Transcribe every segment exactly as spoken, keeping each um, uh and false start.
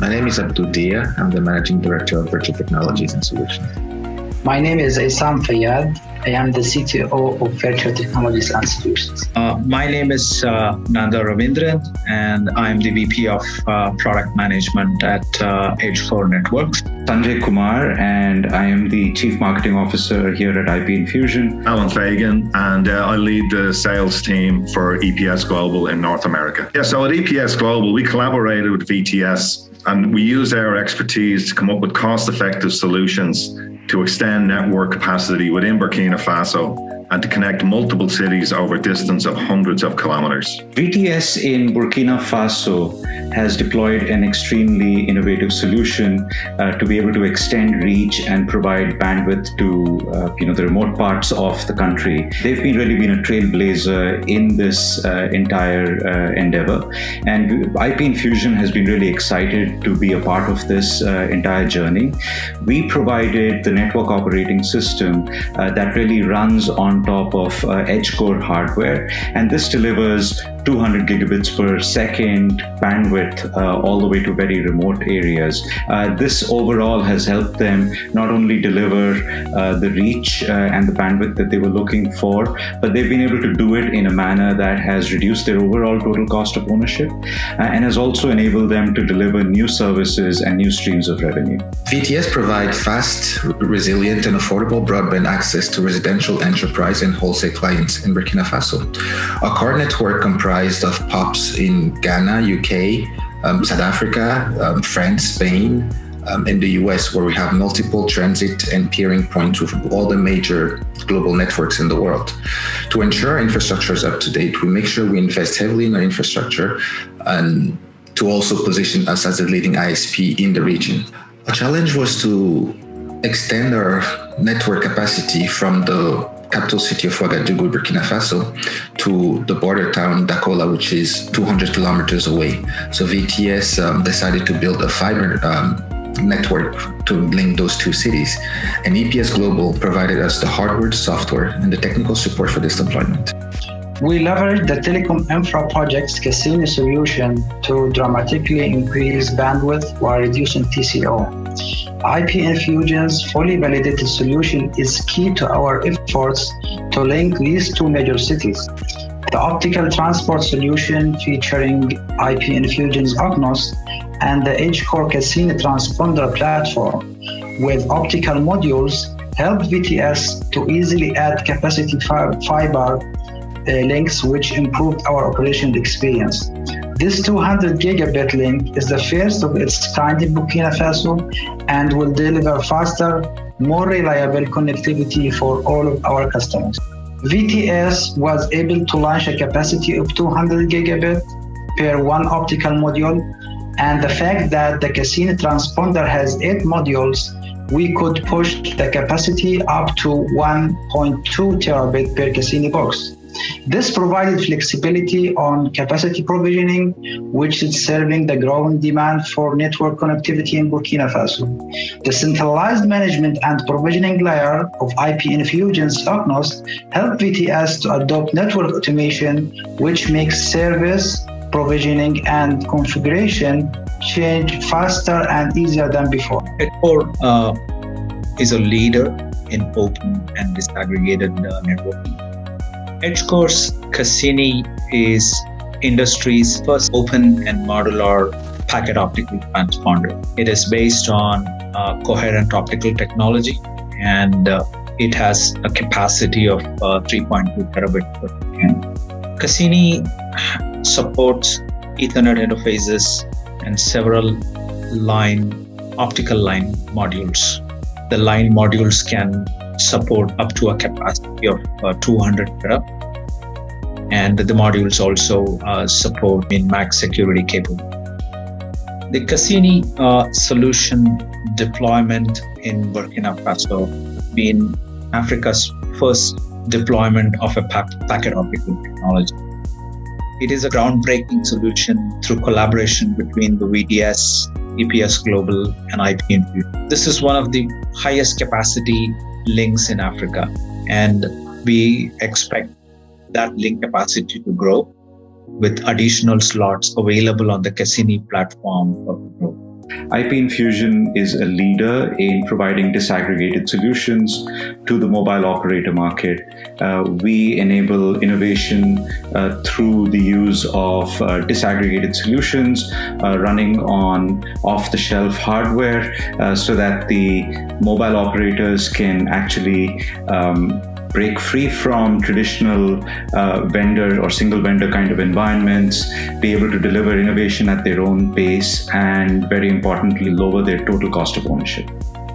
My name is Abdul Diya. I'm the Managing Director of Virtual Technologies and Solutions. My name is Essam Fayyad. I am the C T O of Virtual Technologies and Solutions. Uh, my name is uh, Nandar Ravindran, and I'm the V P of uh, Product Management at uh, H four Networks. Sanjay Kumar, and I am the Chief Marketing Officer here at I P Infusion. Alan Fagan, and uh, I lead the sales team for E P S Global in North America. Yeah, so at E P S Global, we collaborated with V T S, and we used our expertise to come up with cost-effective solutions to extend network capacity within Burkina Faso and to connect multiple cities over a distance of hundreds of kilometers. V T S in Burkina Faso has deployed an extremely innovative solution uh, to be able to extend reach and provide bandwidth to uh, you know, the remote parts of the country. They've been really been a trailblazer in this uh, entire uh, endeavor, and I P Infusion has been really excited to be a part of this uh, entire journey. We provided the network operating system uh, that really runs on top of uh, Edgecore hardware, and this delivers two hundred gigabits per second bandwidth uh, all the way to very remote areas. Uh, this overall has helped them not only deliver uh, the reach uh, and the bandwidth that they were looking for, but they've been able to do it in a manner that has reduced their overall total cost of ownership uh, and has also enabled them to deliver new services and new streams of revenue. V T S provides fast, resilient, and affordable broadband access to residential, enterprise, and wholesale clients in Burkina Faso. Our core network comprises comprised of POPs in Ghana, U K, um, South Africa, um, France, Spain, um, and the U S, where we have multiple transit and peering points with all the major global networks in the world. To ensure infrastructure is up to date, we make sure we invest heavily in our infrastructure and to also position us as the leading I S P in the region. Our challenge was to extend our network capacity from the capital city of Ouagadougou, Burkina Faso, to the border town Dakola, which is two hundred kilometers away. So V T S um, decided to build a fiber um, network to link those two cities. And E P S Global provided us the hardware, software, and the technical support for this deployment. We leveraged the Telecom Infra Project's Cassini solution to dramatically increase bandwidth while reducing T C O. I P Infusion's fully validated solution is key to our efforts to link these two major cities. The optical transport solution featuring I P Infusion's Ognos and the H-Core Cassini Transponder platform with optical modules helped V T S to easily add capacity fiber links, which improved our operational experience. This two hundred gigabit link is the first of its kind in Burkina Faso and will deliver faster, more reliable connectivity for all of our customers. V T S was able to launch a capacity of two hundred gigabit per one optical module, and the fact that the Cassini transponder has eight modules, we could push the capacity up to one point two terabit per Cassini box. This provided flexibility on capacity provisioning, which is serving the growing demand for network connectivity in Burkina Faso. The centralized management and provisioning layer of I P Infusion's Ognos helped V T S to adopt network automation, which makes service, provisioning, and configuration change faster and easier than before. Edgecore uh, is a leader in open and disaggregated uh, networking. Edgecore's Cassini is industry's first open and modular packet optical transponder. It is based on uh, coherent optical technology, and uh, it has a capacity of uh, three point two terabits per second. Cassini supports Ethernet interfaces and several line optical line modules. The line modules can support up to a capacity of uh, two hundred terab, and the modules also uh, support min-max security capable. The Cassini uh, solution deployment in Burkina Faso being Africa's first deployment of a pa packet optical technology. It is a groundbreaking solution through collaboration between the V T S, E P S Global, and I P Infusion. This is one of the highest capacity links in Africa, and we expect that link capacity to grow with additional slots available on the Cassini platform for growth. I P Infusion is a leader in providing disaggregated solutions to the mobile operator market. Uh, we enable innovation uh, through the use of uh, disaggregated solutions uh, running on off-the-shelf hardware uh, so that the mobile operators can actually um, break free from traditional uh, vendor or single vendor kind of environments, be able to deliver innovation at their own pace, and very importantly, lower their total cost of ownership.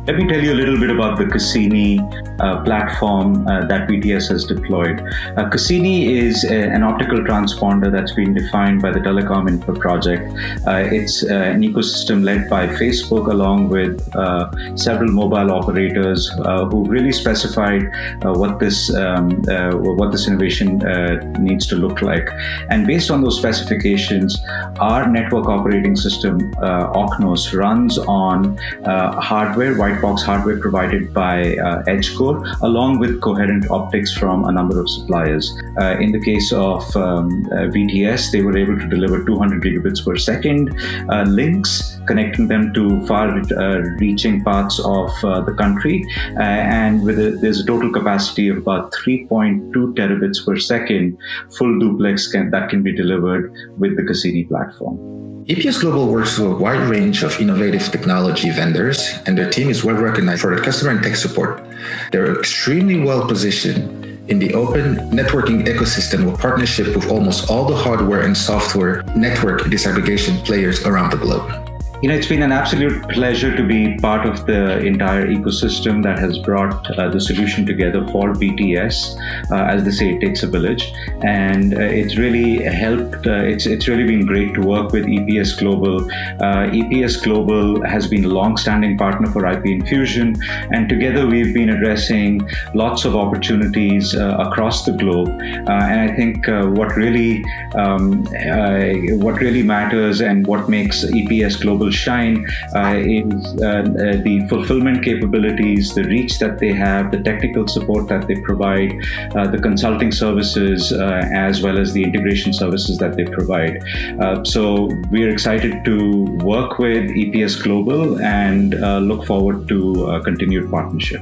Let me tell you a little bit about the Cassini uh, platform uh, that V T S has deployed. Uh, Cassini is a, an optical transponder that's been defined by the Telecom Infra Project. Uh, it's uh, an ecosystem led by Facebook along with uh, several mobile operators uh, who really specified uh, what this um, uh, what this innovation uh, needs to look like. And based on those specifications, our network operating system, uh, Ocnos, runs on uh, hardware, box hardware provided by uh, Edgecore, along with coherent optics from a number of suppliers. Uh, in the case of um, uh, V T S, they were able to deliver two hundred gigabits per second uh, links, connecting them to far-reaching uh, parts of uh, the country. Uh, and with a, there's a total capacity of about three point two terabits per second, full duplex can, that can be delivered with the Cassini platform. E P S Global works with a wide range of innovative technology vendors, and their team is well recognized for their customer and tech support. They're extremely well positioned in the open networking ecosystem with partnership with almost all the hardware and software network disaggregation players around the globe. You know, it's been an absolute pleasure to be part of the entire ecosystem that has brought uh, the solution together for V T S. Uh, as they say, it takes a village, and uh, it's really helped. Uh, it's it's really been great to work with E P S Global. Uh, E P S Global has been a long-standing partner for I P Infusion, and together we've been addressing lots of opportunities uh, across the globe. Uh, and I think uh, what really um, uh, what really matters and what makes E P S Global shine uh, is uh, uh, the fulfillment capabilities, the reach that they have, the technical support that they provide, uh, the consulting services, uh, as well as the integration services that they provide. Uh, so we're excited to work with E P S Global and uh, look forward to uh, continued partnership.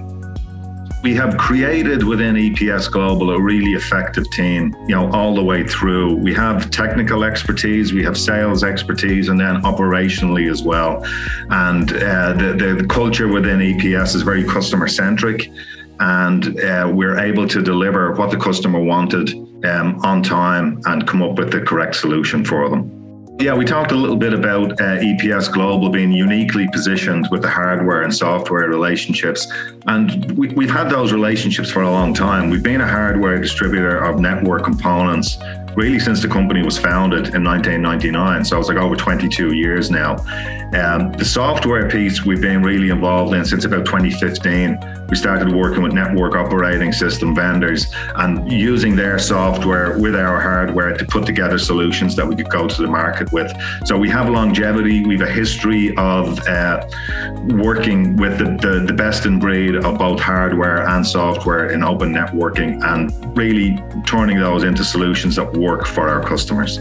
We have created within E P S Global a really effective team, you know, all the way through. We have technical expertise, we have sales expertise, and then operationally as well. And uh, the, the culture within E P S is very customer-centric, and uh, we're able to deliver what the customer wanted um, on time and come up with the correct solution for them. Yeah, we talked a little bit about uh, E P S Global being uniquely positioned with the hardware and software relationships. And we, we've had those relationships for a long time. We've been a hardware distributor of network components really since the company was founded in nineteen ninety-nine. So it's like over twenty-two years now. Um, the software piece we've been really involved in since about twenty fifteen. We started working with network operating system vendors and using their software with our hardware to put together solutions that we could go to the market with. So we have longevity, we have a history of uh, working with the, the, the best in breed of both hardware and software in open networking and really turning those into solutions that work for our customers.